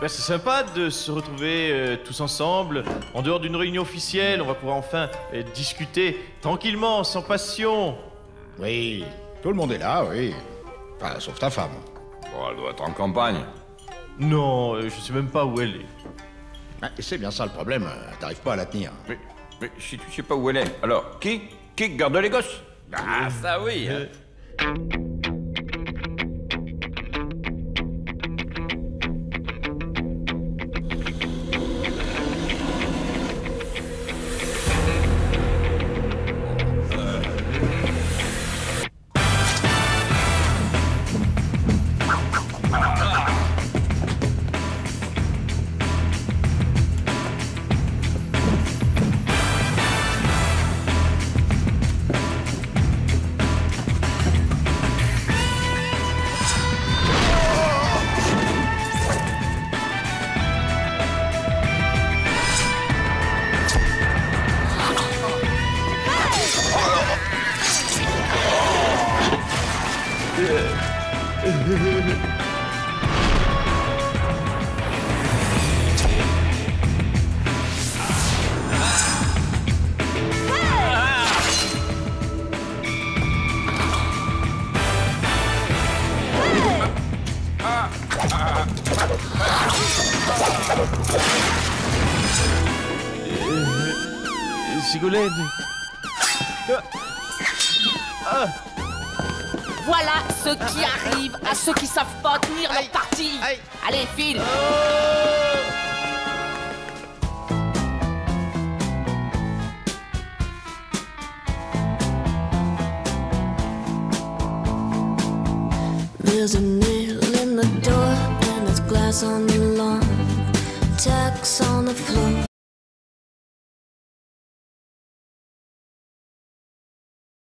Ben c'est sympa de se retrouver tous ensemble, en dehors d'une réunion officielle. On va pouvoir enfin discuter tranquillement, sans passion. Oui, tout le monde est là, oui. Enfin, sauf ta femme. Bon, elle doit être en campagne. Non, je sais même pas où elle est. Ben, c'est bien ça le problème, t'arrives pas à la tenir. Mais si tu sais pas où elle est, alors qui garde les gosses? Ah, ça oui. Ségolène. Voilà ce qui arrive à ceux qui savent pas tenir leur parti. Allez, file. There's a nail in the door and there's glass on the lawn, tacks on the floor.